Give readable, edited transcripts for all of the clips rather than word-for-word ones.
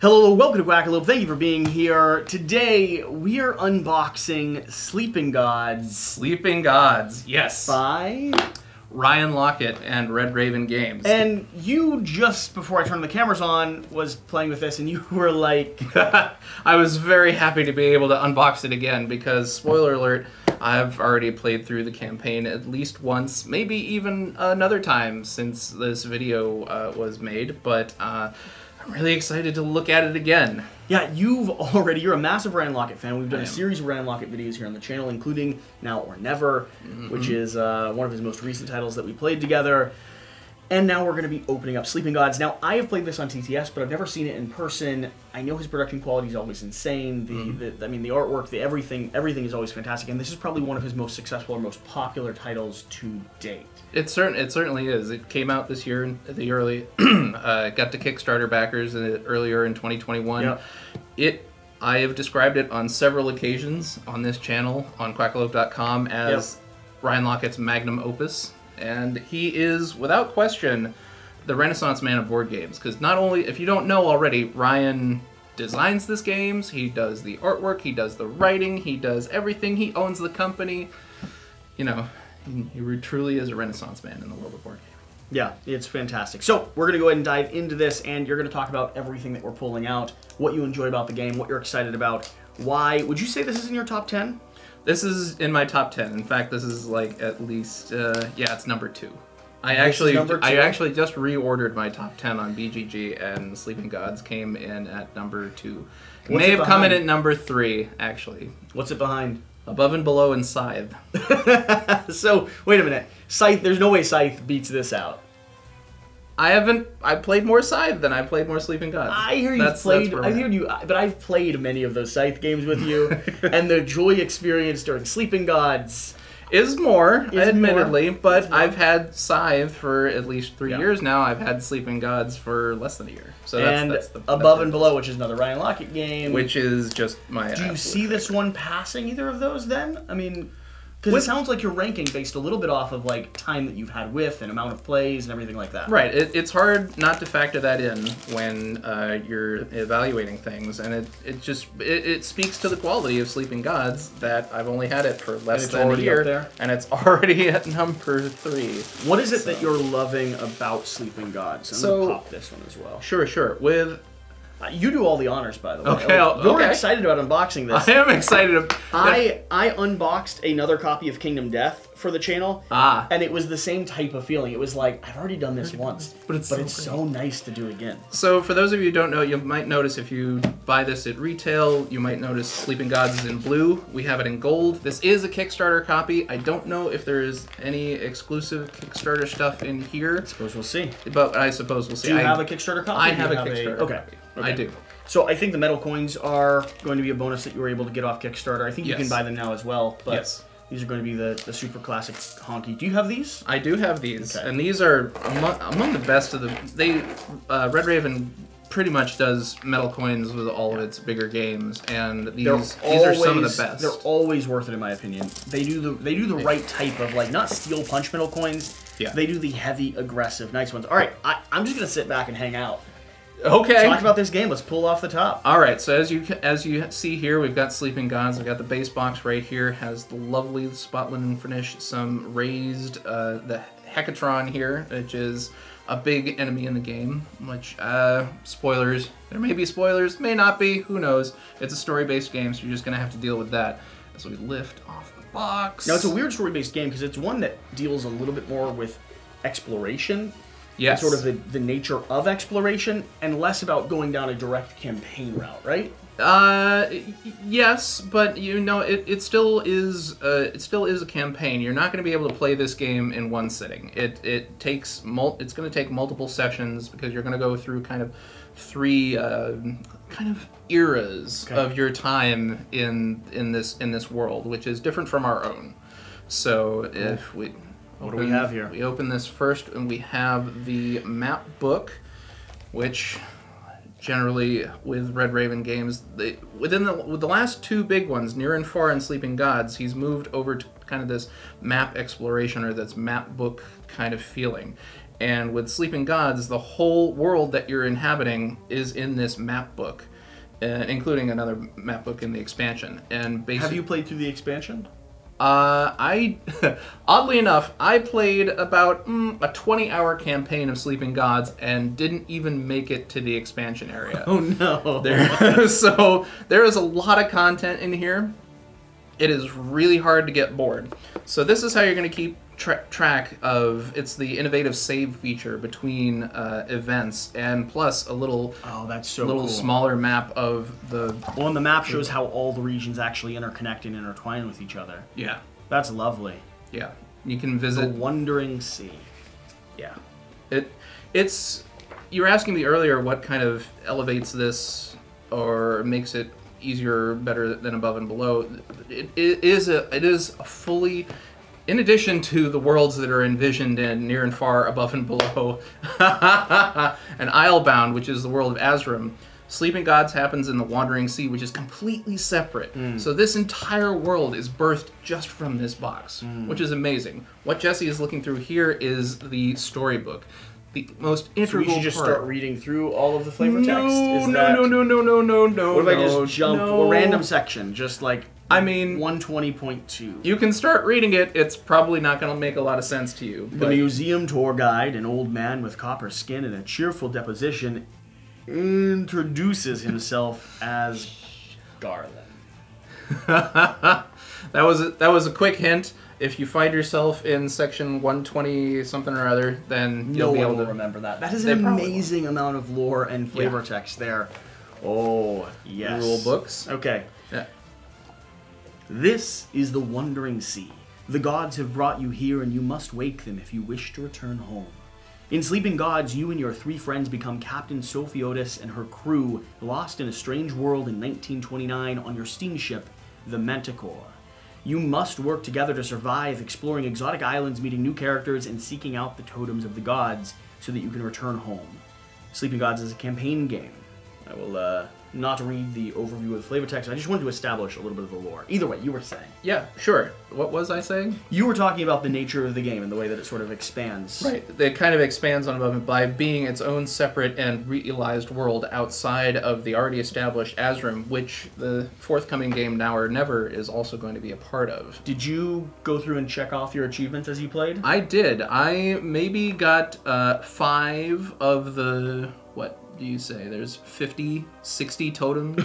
Hello, welcome to Quackalope. Thank you for being here. Today, we are unboxing Sleeping Gods. Sleeping Gods, yes. By Ryan Laukat and Red Raven Games. And you, just before I turned the cameras on, was playing with this and you were like... I was very happy to be able to unbox it again because, spoiler alert, I've already played through the campaign at least once, maybe even another time since this video was made, but... I'm really excited to look at it again. Yeah, you're a massive Ryan Laukat fan. We've done a series of Ryan Laukat videos here on the channel, including Now or Never, which is one of his most recent titles that we played together. And now we're going to be opening up Sleeping Gods. Now, I have played this on TTS, but I've never seen it in person. I know his production quality is always insane. The artwork, everything is always fantastic. And this is probably one of his most successful or most popular titles to date. It certainly is. It came out this year in the early. Got to Kickstarter backers earlier in 2021. Yep. I have described it on several occasions on this channel on Quackalope.com as Ryan Laukat's magnum opus. And he is, without question, the Renaissance man of board games. Because not only, if you don't know already, Ryan designs these games, he does the artwork, he does the writing, he does everything, he owns the company. You know, he truly is a Renaissance man in the world of board games. Yeah, it's fantastic. So, we're going to go ahead and dive into this, and you're going to talk about everything that we're pulling out, what you enjoy about the game, what you're excited about, why. Would you say this is in your top 10? This is in my top 10. In fact, this is like at least, yeah, it's number 2. I actually just reordered my top 10 on BGG, and Sleeping Gods came in at number 2. It may have come in at number 3, actually. What's it behind? Above and Below and Scythe. So, wait a minute. Scythe, there's no way Scythe beats this out. I played more Scythe than I played more Sleeping Gods. I hear you but I've played many of those Scythe games with you, and the joy experience during Sleeping Gods is more, admittedly. But I've had Scythe for at least 3 years now. I've had Sleeping Gods for less than a year. So Above and Below, which is another Ryan Laukat game, which is just my. Do you see this one passing either of those? Then I mean. Because it sounds like you're ranking based a little bit off of like time that you've had with and amount of plays and everything like that. Right. It's hard not to factor that in when you're evaluating things, and it just speaks to the quality of Sleeping Gods that I've only had it for less than a year, and it's already at number 3. What is it that you're loving about Sleeping Gods? I'm gonna pop this one as well. Sure, sure. With you do all the honors, by the way. Okay, you're excited about unboxing this. I am excited. I unboxed another copy of Kingdom Death for the channel, and it was the same type of feeling. It was like, I've already done this once, but it's so nice to do again. So for those of you who don't know, you might notice if you buy this at retail, you might notice Sleeping Gods is in blue. We have it in gold. This is a Kickstarter copy. I don't know if there is any exclusive Kickstarter stuff in here. I suppose we'll see. But I suppose we'll see. Do you have a Kickstarter copy? I have a Kickstarter copy. Okay. I do. So I think the metal coins are going to be a bonus that you were able to get off Kickstarter. I think you can buy them now as well. But these are going to be the super classic honky. Do you have these? I do have these. Okay. And these are among the best of the... Red Raven pretty much does metal coins with all of its bigger games. And these are some of the best. They're always worth it, in my opinion. They do the right type of, like, not steel punch metal coins. Yeah. They do the heavy, aggressive, nice ones. All right, I'm just going to sit back and hang out. Okay. Talk about this game. Let's pull off the top. All right. So as you see here, we've got Sleeping Gods. We've got the base box right here. Has the lovely spotlight finish. Some raised the Hecatron here, which is a big enemy in the game. Which spoilers. There may be spoilers. May not be. Who knows? It's a story-based game, so you're just gonna have to deal with that. So we lift off the box. Now it's a weird story-based game because it's one that deals a little bit more with exploration. Yes. Sort of the nature of exploration and less about going down a direct campaign route, right? Yes, but you know it still is a campaign. You're not going to be able to play this game in one sitting. It's going to take multiple sessions because you're going to go through kind of 3 kind of eras of your time in this world, which is different from our own. So if we What do we have here? We open this first, and we have the map book, which generally, with Red Raven Games, with the last 2 big ones, Near and Far and Sleeping Gods, he's moved over to kind of this map exploration or this map book kind of feeling. And with Sleeping Gods, the whole world that you're inhabiting is in this map book, including another map book in the expansion. And basically, have you played through the expansion? I oddly enough, I played about a 20-hour campaign of Sleeping Gods and didn't even make it to the expansion area. Oh no! So there is a lot of content in here. It is really hard to get bored. So this is how you're going to keep track of. It's the innovative save feature between events, and plus a little smaller map of the. Well, and the map shows how all the regions actually interconnect and intertwine with each other. Yeah, that's lovely. Yeah, you can visit the Wandering Sea. Yeah, it's. You were asking me earlier what kind of elevates this or makes it easier, better than Above and Below. It is a fully. In addition to the worlds that are envisioned in Near and Far, Above and Below, and Islebound, which is the world of Azrim, Sleeping Gods happens in the Wandering Sea, which is completely separate. So this entire world is birthed just from this box, which is amazing. What Jesse is looking through here is the storybook. The most integral part. So we should just start reading through all of the flavor text? No. What if I just jump a random section, just like... I mean, 120.2. You can start reading it. It's probably not going to make a lot of sense to you. But... The museum tour guide, an old man with copper skin and a cheerful deposition, introduces himself as Garland. That was a quick hint. If you find yourself in section 120 something or other, then you'll be able to remember that. That is an amazing amount of lore and flavor text there. Oh yes. Rule books. Okay. Yeah. This is the Wandering Sea. The gods have brought you here, and you must wake them if you wish to return home. In Sleeping Gods, you and your three friends become Captain Sophiotis and her crew, lost in a strange world in 1929 on your steamship, the Manticore. You must work together to survive, exploring exotic islands, meeting new characters, and seeking out the totems of the gods so that you can return home. Sleeping Gods is a campaign game. I will, not read the overview of the flavor text. I just wanted to establish a little bit of the lore. Either way, you were saying. Yeah, sure. What was I saying? You were talking about the nature of the game and the way that it sort of expands. Right. It kind of expands on Above and Below by being its own separate and realized world outside of the already established Azrim, which the forthcoming game Now or Never is also going to be a part of. Did you go through and check off your achievements as you played? I did. I maybe got 5 of the... What? Do you say there's 50, 60 totems?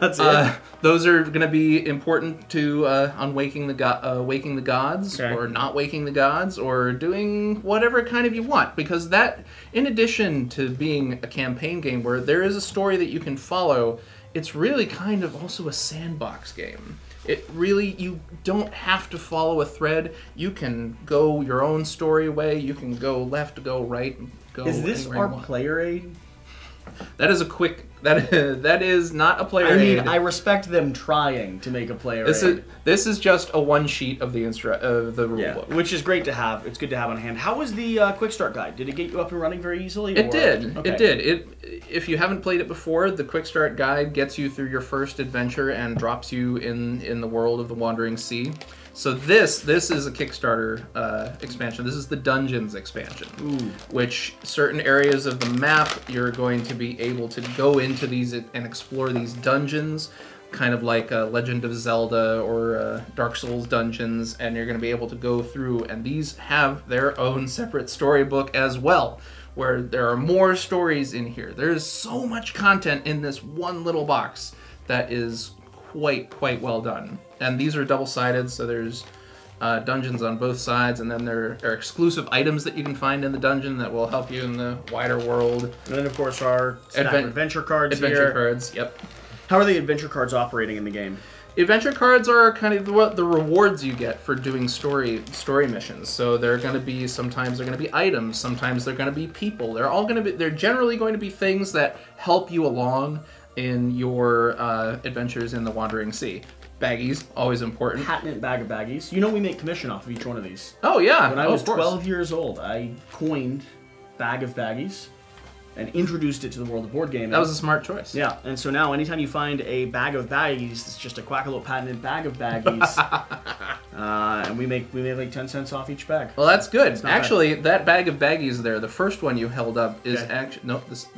That's it. Those are going to be important to on waking the gods, okay, or not waking the gods, or doing whatever kind of you want. Because that, in addition to being a campaign game where there is a story that you can follow, it's really kind of also a sandbox game. It really, you don't have to follow a thread. You can go your own story way. You can go left, go right, go. Is this our player aid? That is a quick. That is not a player aid. I mean, I respect them trying to make a player aid. This is just a one sheet of the rulebook, which is great to have. It's good to have on hand. How was the quick start guide? Did it get you up and running very easily? It did. Okay. It did. If you haven't played it before, the quick start guide gets you through your first adventure and drops you in the world of the Wandering Sea. So this is a Kickstarter expansion. This is the Dungeons expansion, which certain areas of the map you're going to be able to go into these and explore these dungeons, kind of like Legend of Zelda or Dark Souls dungeons, and you're going to be able to go through, and these have their own separate storybook as well, where there are more stories in here. There's so much content in this one little box that is quite well done. And these are double-sided, so there's dungeons on both sides, and then there are exclusive items that you can find in the dungeon that will help you in the wider world. And then, of course, our adventure cards here. Adventure cards, yep. How are the adventure cards operating in the game? Adventure cards are kind of the rewards you get for doing story missions. So they're going to be, sometimes they're going to be items, sometimes they're going to be people. They're generally going to be things that help you along in your adventures in the Wandering Sea. Baggies, always important. Patent bag of baggies. You know we make commission off of each one of these. Oh, yeah. When I was 12 years old, I coined bag of baggies and introduced it to the world of board gaming. That was a smart choice. Yeah, and so now anytime you find a bag of baggies, it's just a Quackalope patented bag of baggies. and we make like 10 cents off each bag. Well, that's good. Actually, that bag of baggies there, the first one you held up is actually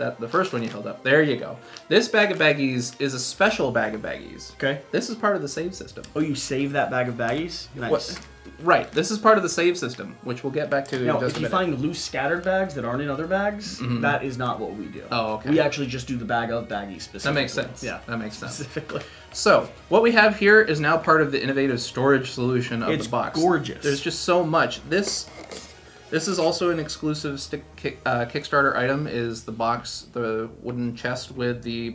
the first one you held up. There you go. This bag of baggies is a special bag of baggies. Okay. This is part of the save system. Oh, you save that bag of baggies? Nice. What? Right. This is part of the save system, which we'll get back to in just a minute. Now, if you find loose scattered bags that aren't in other bags, that is not what we do. Oh, okay. We actually just do the bag of baggies specifically. That makes sense. Yeah. That makes sense. Specifically. So, what we have here is now part of the innovative storage solution of the box. It's gorgeous. There's just so much. This is also an exclusive Kickstarter item, is the box, the wooden chest with the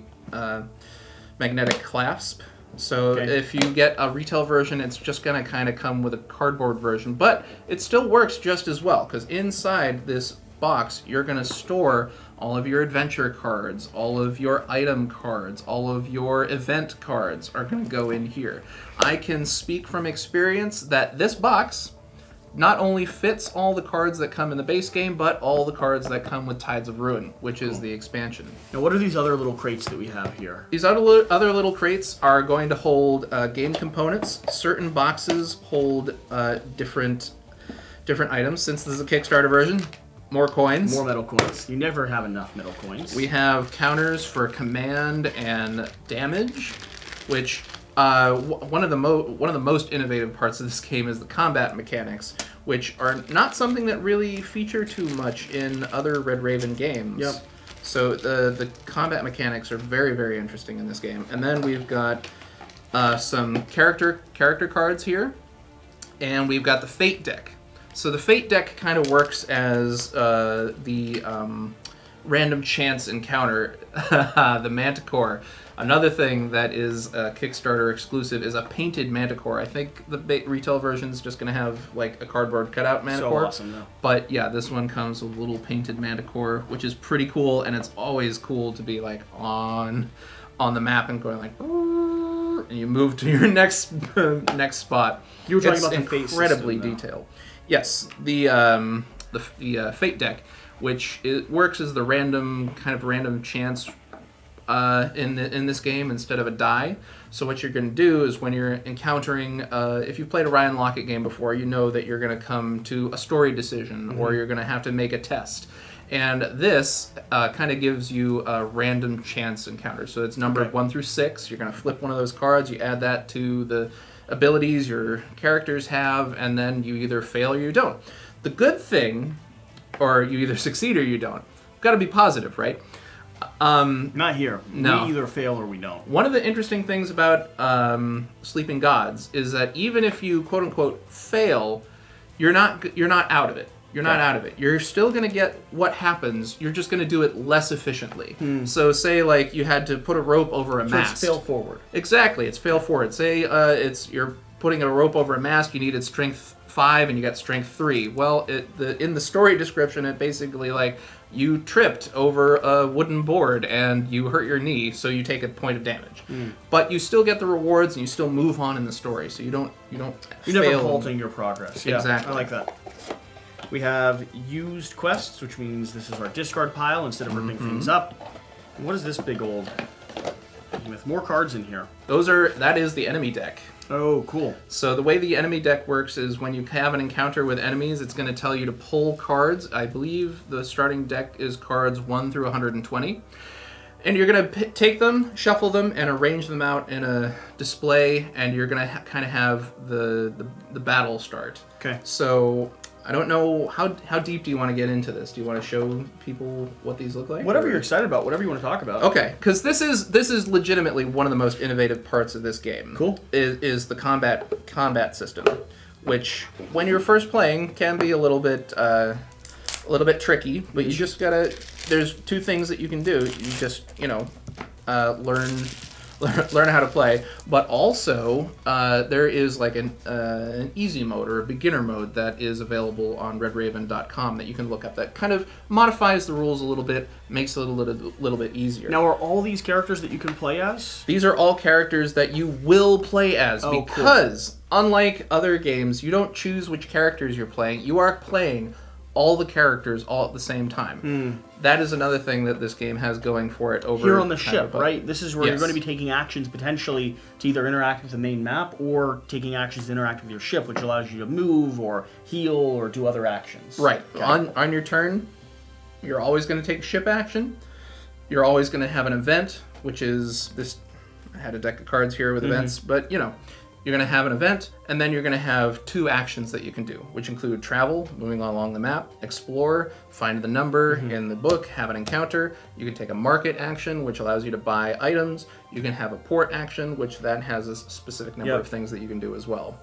magnetic clasp. So if you get a retail version, it's just going to kind of come with a cardboard version, but it still works just as well, because inside this box, you're going to store all of your adventure cards, all of your item cards, all of your event cards are going to go in here. I can speak from experience that this box not only fits all the cards that come in the base game, but all the cards that come with Tides of Ruin, which is the expansion. Now, what are these other little crates that we have here? These other little crates are going to hold game components. Certain boxes hold different items. Since this is a Kickstarter version, more coins. More metal coins. You never have enough metal coins. We have counters for command and damage, which... one of the most innovative parts of this game is the combat mechanics, which are not something that really feature too much in other Red Raven games. Yep. So the combat mechanics are very, very interesting in this game. And then we've got some character cards here, and we've got the Fate deck. So the Fate deck kind of works as the random chance encounter, the Manticore. Another thing that is a Kickstarter exclusive is a painted Manticore. I think the retail version is just going to have like a cardboard cutout Manticore. So awesome, though. But yeah, this one comes with a little painted Manticore, which is pretty cool, and it's always cool to be like on the map and going like, and you move to your next spot. You were talking about the Fate system, though. It's incredibly detailed. Yes, the Fate deck, which it works as the random chance. In this game instead of a die. So what you're going to do is when you're encountering, if you've played a Ryan Laukat game before, you know that you're going to come to a story decision or you're going to have to make a test. And this kind of gives you a random chance encounter. So it's numbered 1 through 6. You're going to flip one of those cards. You add that to the abilities your characters have, and then you either fail or you don't. The good thing, or you either succeed or you don't. You've got to be positive, right? Not here. No. We either fail or we don't. One of the interesting things about Sleeping Gods is that even if you quote unquote fail, you're not out of it. You're not out of it. You're still going to get what happens. You're just going to do it less efficiently. So say like you had to put a rope over a mast. It's fail forward. Exactly. It's fail forward. Say you're putting a rope over a mast. You needed strength 5 and you got strength 3. Well, in the story description, it basically like you tripped over a wooden board and you hurt your knee, so you take a point of damage. But you still get the rewards and you still move on in the story, so you don't. You're never halting your progress. Yeah, exactly. I like that. We have used quests, which means this is our discard pile instead of ripping things up. And what is this big old? With more cards in here. That is the enemy deck. Oh, cool. So the way the enemy deck works is when you have an encounter with enemies, it's going to tell you to pull cards. I believe the starting deck is cards 1 through 120. And you're going to take them, shuffle them, and arrange them out in a display, and you're going to kind of have the battle start. Okay. So I don't know, how deep do you want to get into this? Do you want to show people what these look like? Whatever you're excited about, whatever you want to talk about. Okay, because this is legitimately one of the most innovative parts of this game. Cool. Is the combat system, which when you're first playing can be a little bit tricky, but you just gotta. There's two things that you can do. You just learn how to play, but also there is like an easy mode or a beginner mode that is available on redraven.com that you can look up that kind of modifies the rules a little bit, makes it a little bit easier. Now, are all these characters that you can play as? These are all characters that you will play as because, unlike other games, you don't choose which characters you're playing. You are playing all the characters all at the same time. That is another thing that this game has going for it over... Here on the ship, right? This is where you're going to be taking actions potentially to either interact with the main map or taking actions to interact with your ship, which allows you to move or heal or do other actions. Right. Okay. On your turn, you're always going to take ship action. You're always going to have an event, which is this... I had a deck of cards here with events, but, you know... You're going to have an event, and then you're going to have two actions that you can do, which include travel, moving along the map, explore, find the number in the book, have an encounter. You can take a market action, which allows you to buy items. You can have a port action, which then has a specific number of things that you can do as well.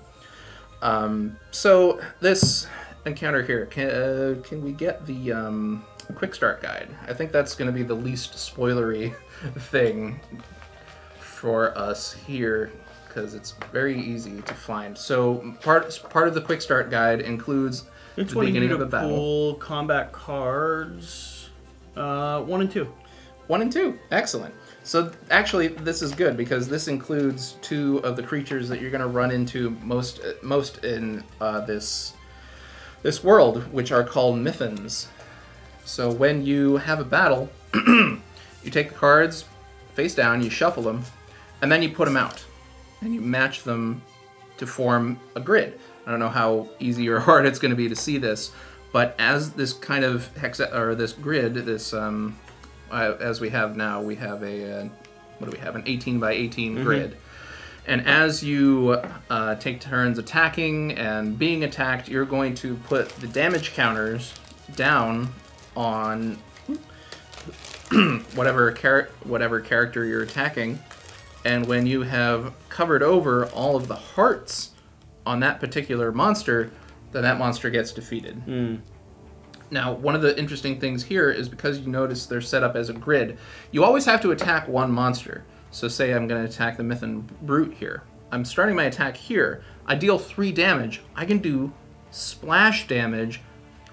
So this encounter here, can we get the quick start guide? I think that's going to be the least spoilery thing for us here, because it's very easy to find. So part of the quick start guide includes it's the beginning of the battle. Pull combat cards, 1 and 2. 1 and 2, excellent. So actually, this is good because this includes two of the creatures that you're going to run into most in this world, which are called Mythans. So when you have a battle, you take the cards face down, you shuffle them, and then you put them out. And you match them to form a grid. I don't know how easy or hard it's going to be to see this, but as this kind of as we have now, we have a what do we have? An 18 by 18 grid. And as you take turns attacking and being attacked, you're going to put the damage counters down on whatever character you're attacking. And when you have covered over all of the hearts on that particular monster, then that monster gets defeated. Now, one of the interesting things here is because you notice they're set up as a grid, you always have to attack one monster. So say I'm going to attack the Mythan Brute here. I'm starting my attack here. I deal 3 damage. I can do splash damage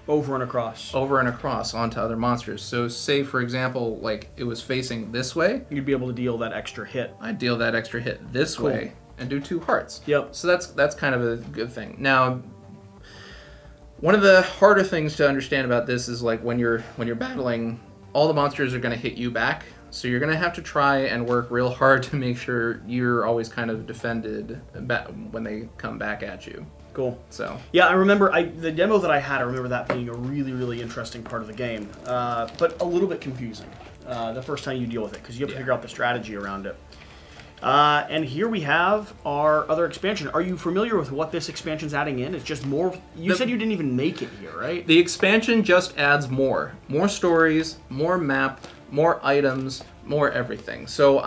over and across. Over and across onto other monsters. So say, for example, like it was facing this way. You'd be able to deal that extra hit. I'd deal that extra hit this way and do 2 hearts. Yep. So that's kind of a good thing. Now, one of the harder things to understand about this is like when you're battling, all the monsters are going to hit you back. So you're going to have to try and work real hard to make sure you're always kind of defended when they come back at you. Cool. So yeah, I remember the demo that I had. I remember that being a really interesting part of the game, but a little bit confusing the first time you deal with it because you have to figure out the strategy around it. And here we have our other expansion. Are you familiar with what this expansion's adding in? It's just more. You said you didn't even make it here, right? The expansion just adds more stories, more map, more items, more everything. So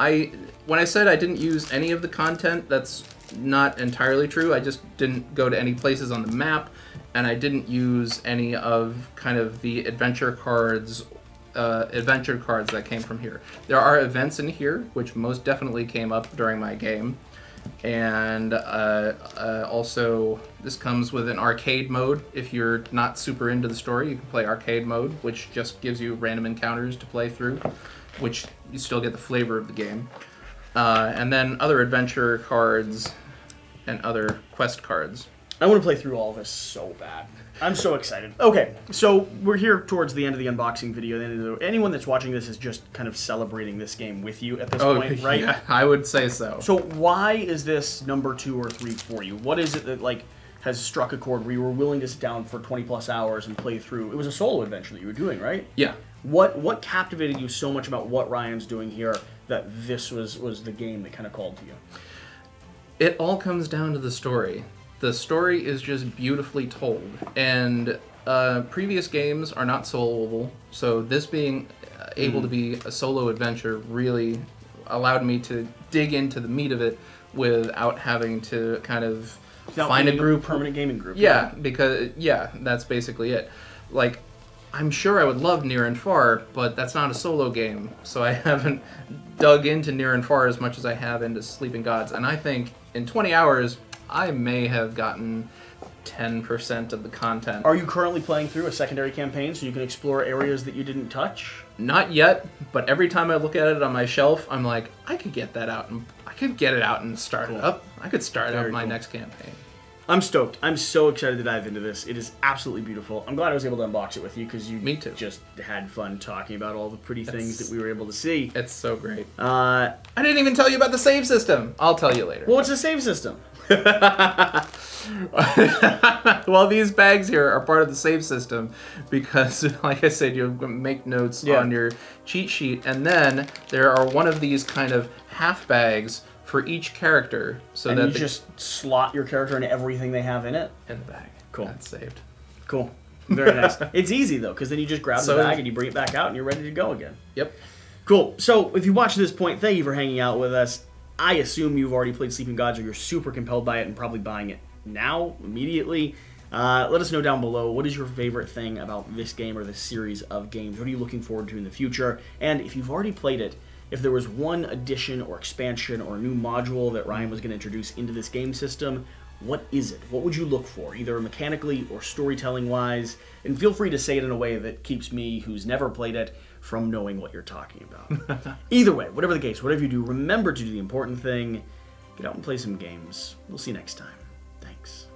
when I said I didn't use any of the content, that's not entirely true. I just didn't go to any places on the map, and I didn't use any of kind of the adventure cards that came from here. There are events in here, which most definitely came up during my game, and also this comes with an arcade mode. If you're not super into the story, you can play arcade mode, which just gives you random encounters to play through, which you still get the flavor of the game. And then other adventure cards and other quest cards. I want to play through all this so bad. I'm so excited. Okay, so we're here towards the end of the unboxing video. Anyone that's watching this is just kind of celebrating this game with you at this point, right? Yeah, I would say so. So why is this number 2 or 3 for you? What is it that like has struck a chord where you were willing to sit down for 20+ hours and play through? It was a solo adventure that you were doing, right? Yeah. What captivated you so much about what Ryan's doing here that this was the game that kind of called to you? It all comes down to the story. The story is just beautifully told, and previous games are not soloable, so this being able to be a solo adventure really allowed me to dig into the meat of it without having to kind of find a group. Permanent gaming group. Yeah, right? Because, yeah, that's basically it. Like, I'm sure I would love Near and Far, but that's not a solo game, so I haven't dug into Near and Far as much as I have into Sleeping Gods, and I think in 20 hours, I may have gotten 10% of the content. Are you currently playing through a secondary campaign so you can explore areas that you didn't touch? Not yet, but every time I look at it on my shelf, I'm like, I could get that out and start it up. I could start up my next campaign. I'm stoked. I'm so excited to dive into this. It is absolutely beautiful. I'm glad I was able to unbox it with you because you just had fun talking about all the pretty things that we were able to see. It's so great. I didn't even tell you about the save system. I'll tell you later. Well, what's the save system? Well, these bags here are part of the save system because, like I said, you make notes on your cheat sheet, and then there are one of these kind of half bags for each character, so that you just slot your character and everything they have in it in the bag. Cool. That's saved. Cool. Very nice. It's easy though, because then you just grab the bag and you bring it back out, and you're ready to go again. Yep. Cool. So if you watch this point, thank you for hanging out with us. I assume you've already played Sleeping Gods, or you're super compelled by it and probably buying it now, immediately. Let us know down below, what is your favorite thing about this game or this series of games? What are you looking forward to in the future? And if you've already played it, if there was one addition or expansion or new module that Ryan was going to introduce into this game system, what is it? What would you look for, either mechanically or storytelling-wise? And feel free to say it in a way that keeps me, who's never played it, from knowing what you're talking about. Either way, whatever the case, whatever you do, remember to do the important thing. Get out and play some games. We'll see you next time. Thanks.